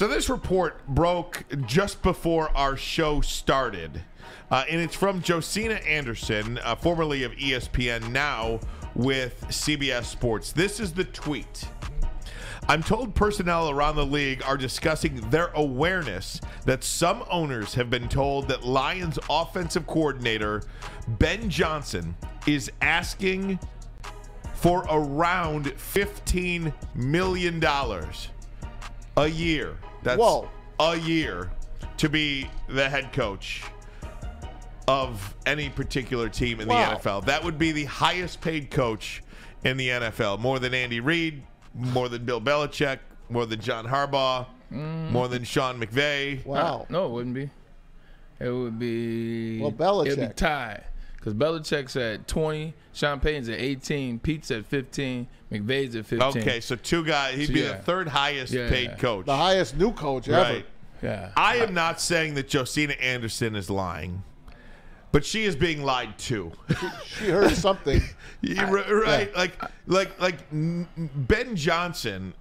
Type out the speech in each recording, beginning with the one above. So this report broke just before our show started, and it's from Josina Anderson, formerly of ESPN, now with CBS Sports. This is the tweet. I'm told personnel around the league are discussing their awareness that some owners have been told that Lions offensive coordinator Ben Johnson is asking for around $15 million. A year. That's Whoa. A year to be the head coach of any particular team in the NFL. That would be the highest paid coach in the NFL. More than Andy Reid, more than Bill Belichick, more than John Harbaugh, more than Sean McVay. Wow. No, it wouldn't be. It would be... Well, Belichick. It would be tied. Because Belichick's at 20, Sean Payton's at 18, Pete's at 15, McVay's at 15. Okay, so two guys. He'd be the third highest paid coach. The highest new coach ever. Yeah. I am not saying that Josina Anderson is lying, but she is being lied to. She heard something. Right? Yeah. Like Ben Johnson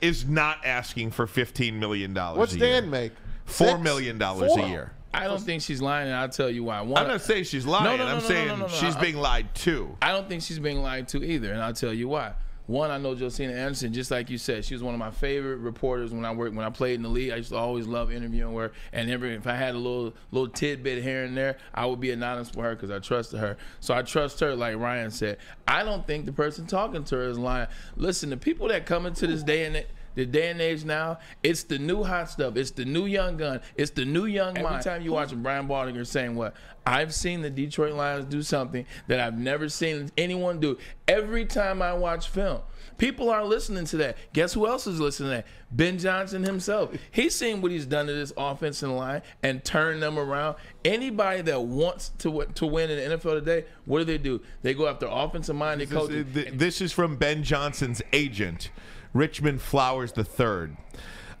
is not asking for $15 million a year. What's Dan make? $4 million a year. I don't think she's lying, and I'll tell you why. I'm not saying she's lying. I'm saying she's being lied to. I don't think she's being lied to either, and I'll tell you why. One, I know Josina Anderson, just like you said. She was one of my favorite reporters when I played in the league. I used to always love interviewing her, and if I had a little tidbit here and there, I would be anonymous with her because I trusted her. So I trust her, like Ryan said. I don't think the person talking to her is lying. Listen, the people that come into this day and the day and age now, it's the new hot stuff. It's the new young gun. It's the new young mind. Every time you watch Brian Baldinger saying what? I've seen the Detroit Lions do something that I've never seen anyone do. Every time I watch film, people are listening to that. Guess who else is listening to that? Ben Johnson himself. He's seen what he's done to this offensive line and turned them around. Anybody that wants to win in the NFL today, what do? They go after offensive-minded coaches. This is from Ben Johnson's agent, Richmond Flowers III.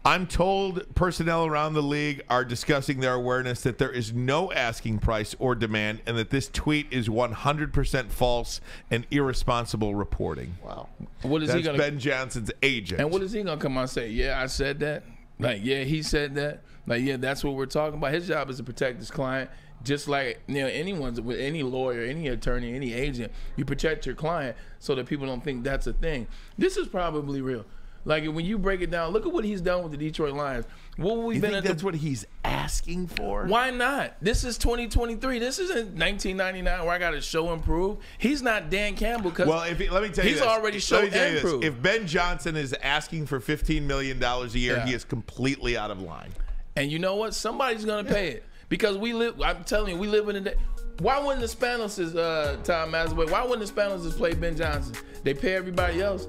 I'm told personnel around the league are discussing their awareness that there is no asking price or demand, and that this tweet is 100% false and irresponsible reporting. Wow. That's Ben Johnson's agent. And what is he going to come out and say? Yeah, I said that. Like, yeah, he said that. Like, yeah, that's what we're talking about. His job is to protect his client. Just like, you know, anyone's with any lawyer, any attorney, any agent, you protect your client so that people don't think that's a thing. This is probably real. Like, when you break it down, look at what he's done with the Detroit Lions. What we think that's what he's asking for? Why not? This is 2023. This isn't 1999 where I got to show and prove. He's not Dan Campbell. Well, let me tell you, he's already shown and proved. If Ben Johnson is asking for $15 million a year, he is completely out of line. And you know what? Somebody's going to pay it. Because we live, I'm telling you, we live in a day. Why wouldn't the Spanos, Tom Mazawey, why wouldn't the Spanos play Ben Johnson? They pay everybody else.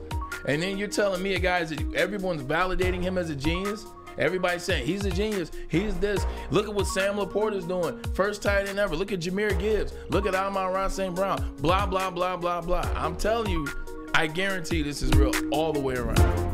And then you're telling me, guys, that everyone's validating him as a genius? Everybody's saying, he's a genius, he's this. Look at what Sam LaPorta's doing. First tight end ever. Look at Jahmyr Gibbs. Look at Amon-Ra St. Brown. Blah, blah, blah, blah, blah. I'm telling you, I guarantee this is real all the way around.